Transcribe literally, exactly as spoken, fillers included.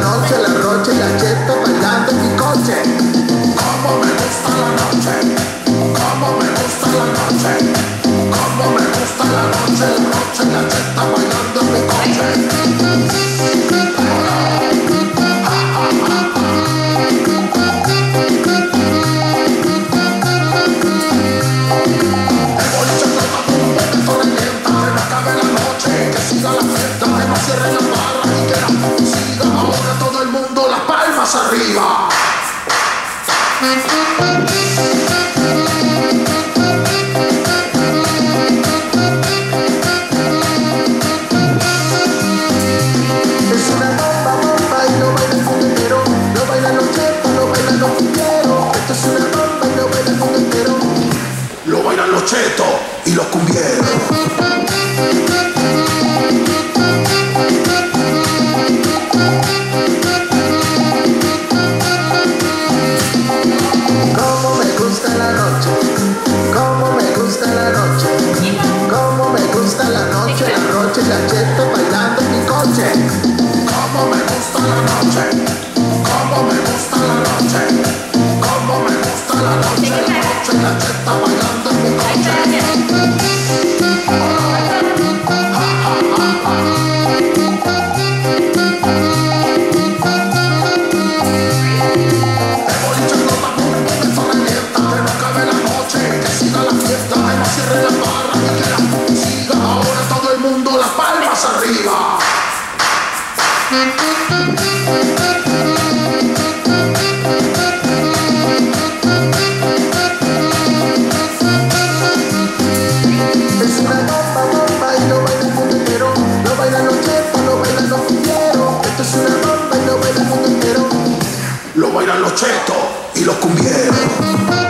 noche, la Rocha y la Cheto bailando en mi coche. Como me gusta la noche, como me gusta la noche, como me gusta la noche, la Rocha y la Cheto bailando en mi coche. Tengo un chato con un momento de lenta, que no acabe la noche, que siga la fiesta, que no cierre la barra y que la noche siga. Ahora todo el mundo las palmas arriba. Es una bomba, bomba y lo baila el cumbieros, lo bailan los chetos, lo bailan los cumbieros. Esto es una bomba y lo baila el cumbieros, lo bailan los chetos y los cumbieros. La Cheto bailando en mi coche. Como me gusta la noche, como me gusta la noche, como me gusta la noche, la noche la Cheto bailando en mi coche. Tengo el chato tampoco un momento de lenta, que no acabe la noche, que siga la fiesta, que no cierre la barra y que la noche siga. Ahora todo el mundo las palmas arriba. Es una bomba, bomba y lo baila el cumbieros, lo bailan los chetos, lo bailan los cumbieros. Esto es una bomba y lo baila el cumbieros, lo bailan los chetos y los cumbieros.